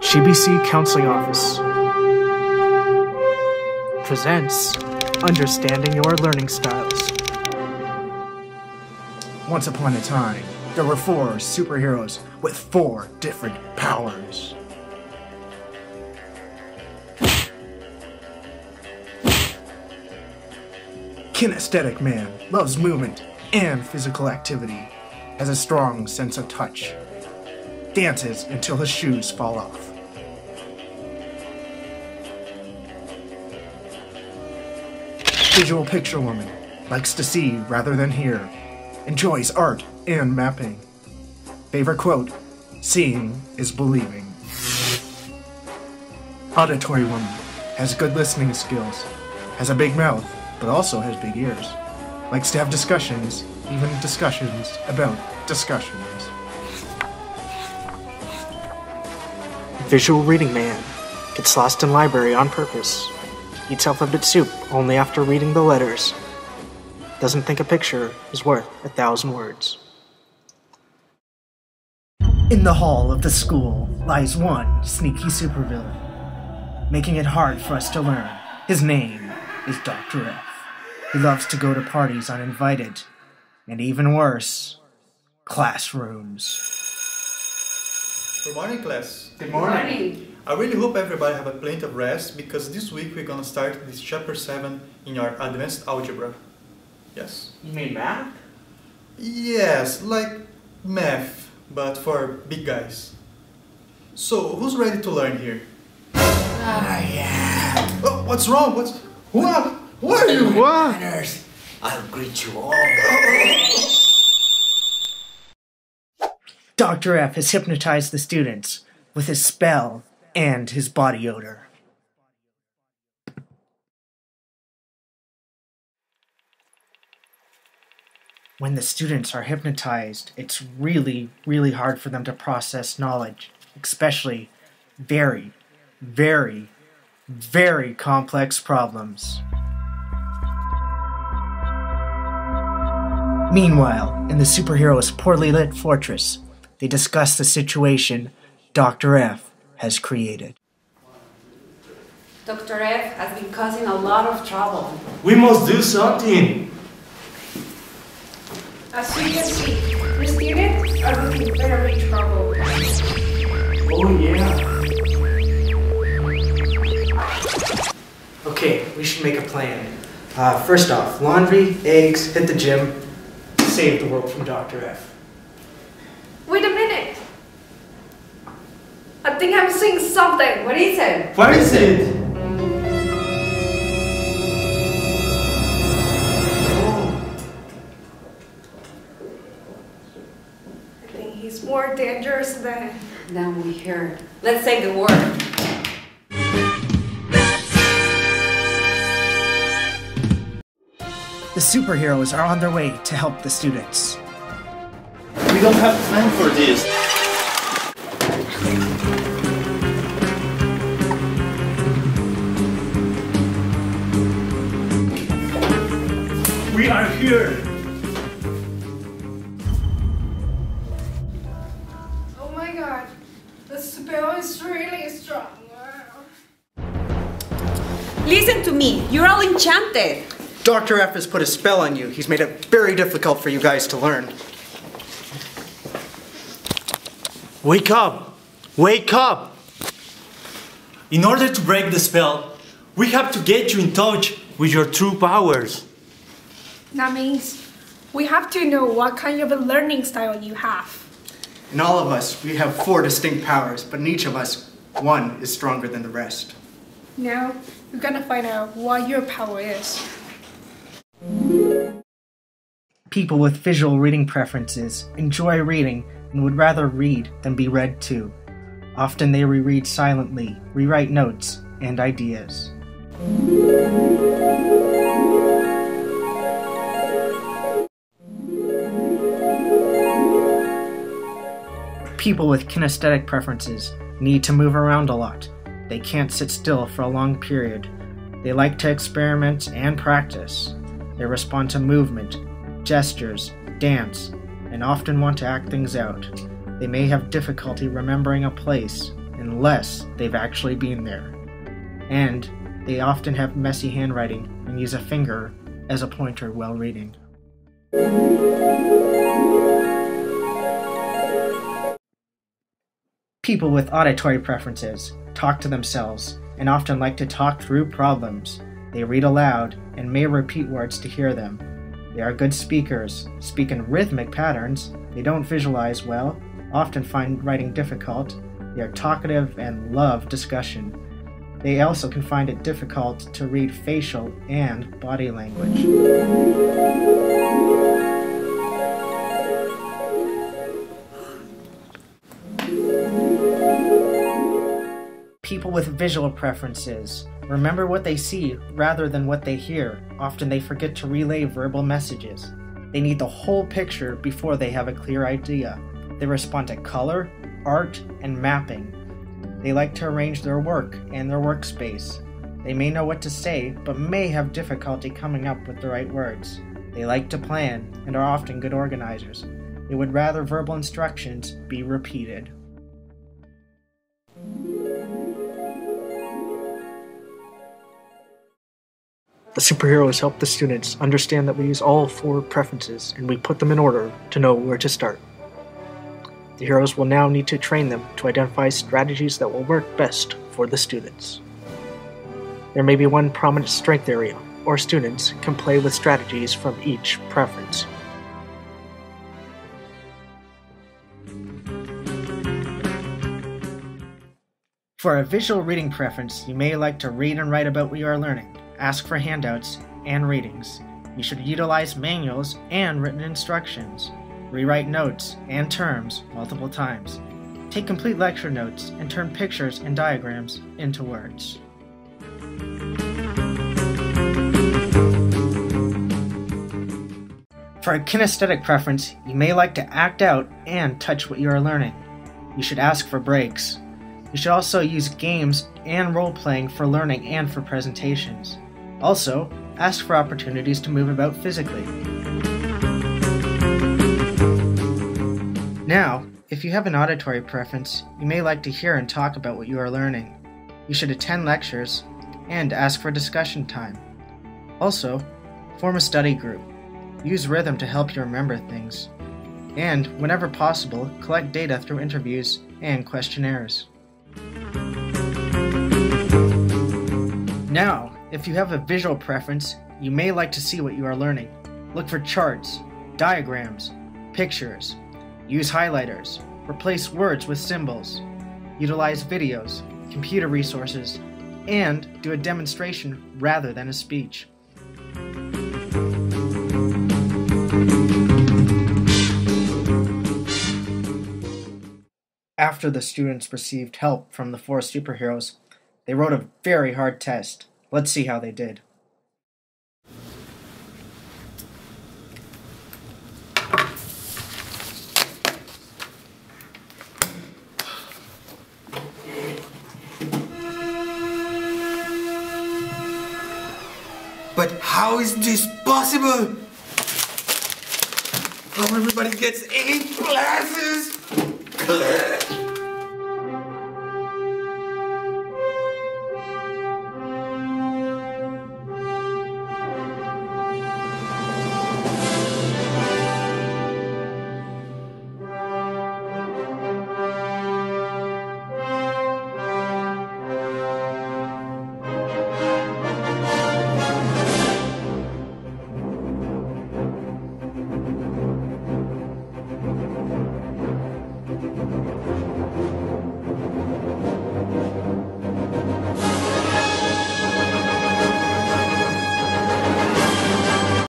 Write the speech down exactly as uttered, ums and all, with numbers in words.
G B C Counseling Office presents Understanding Your Learning Styles. Once upon a time, there were four superheroes with four different powers. Kinesthetic Man loves movement and physical activity, has a strong sense of touch, dances until his shoes fall off. Visual Picture Woman likes to see rather than hear, enjoys art and mapping. Favorite quote, "Seeing is believing." Auditory Woman has good listening skills, has a big mouth, but also has big ears. Likes to have discussions, even discussions about discussions. Visual Reading Man gets lost in library on purpose. Eats alphabet soup only after reading the letters. Doesn't think a picture is worth a thousand words. In the hall of the school lies one sneaky supervillain, making it hard for us to learn. His name is Doctor F. He loves to go to parties uninvited, and even worse, classrooms. Good morning, class. Good morning. Good morning. I really hope everybody have a plenty of rest, because this week we're gonna start this chapter seven in our advanced algebra. Yes? You mean math? Yes, like math, but for big guys. So, who's ready to learn here? Ah, uh, yeah. Oh, what's wrong? What's... What? What are you? What? I'll greet you all. Doctor F has hypnotized the students with his spell and his body odor. When the students are hypnotized, it's really, really hard for them to process knowledge, especially very, very, very complex problems. Meanwhile, in the superhero's poorly lit fortress, they discuss the situation Doctor F has created. Doctor F has been causing a lot of trouble. We must do something! As you can see, the students are in very trouble. Oh yeah! Okay, we should make a plan. Uh, first off, laundry, eggs, hit the gym. Save the world from Doctor F. Wait a minute! I think I'm seeing something. What is it? What is it? Oh. I think he's more dangerous than... Now we hear. Let's say the word. The superheroes are on their way to help the students. We don't have time for this. We are here. Oh my god, the spell is really strong. Listen to me, you're all enchanted. Doctor F has put a spell on you. He's made it very difficult for you guys to learn. Wake up! Wake up! In order to break the spell, we have to get you in touch with your true powers. That means we have to know what kind of a learning style you have. In all of us, we have four distinct powers, but in each of us, one is stronger than the rest. Now, we're gonna find out what your power is. People with visual reading preferences enjoy reading and would rather read than be read to. Often they reread silently, rewrite notes and ideas. People with kinesthetic preferences need to move around a lot. They can't sit still for a long period. They like to experiment and practice. They respond to movement, gestures, dance, and often want to act things out. They may have difficulty remembering a place, unless they've actually been there. And they often have messy handwriting and use a finger as a pointer while reading. People with auditory preferences talk to themselves and often like to talk through problems. They read aloud and may repeat words to hear them. They are good speakers, speak in rhythmic patterns, they don't visualize well, often find writing difficult, they are talkative and love discussion. They also can find it difficult to read facial and body language. People with visual preferences remember what they see rather than what they hear. Often they forget to relay verbal messages. They need the whole picture before they have a clear idea. They respond to color, art, and mapping. They like to arrange their work and their workspace. They may know what to say, but may have difficulty coming up with the right words. They like to plan and are often good organizers. They would rather verbal instructions be repeated. The superheroes help the students understand that we use all four preferences and we put them in order to know where to start. The heroes will now need to train them to identify strategies that will work best for the students. There may be one prominent strength area, or students can play with strategies from each preference. For a visual reading preference, you may like to read and write about what you are learning, ask for handouts and readings. You should utilize manuals and written instructions. Rewrite notes and terms multiple times. Take complete lecture notes and turn pictures and diagrams into words. For a kinesthetic preference, you may like to act out and touch what you are learning. You should ask for breaks. You should also use games and role-playing for learning and for presentations. Also, ask for opportunities to move about physically. Now, if you have an auditory preference, you may like to hear and talk about what you are learning. You should attend lectures and ask for discussion time. Also, form a study group. Use rhythm to help you remember things. And, whenever possible, collect data through interviews and questionnaires. Now, if you have a visual preference, you may like to see what you are learning. Look for charts, diagrams, pictures. Use highlighters, replace words with symbols, utilize videos, computer resources, and do a demonstration rather than a speech. After the students received help from the four superheroes, they wrote a very hard test. Let's see how they did. But how is this possible? How everybody gets eight glasses?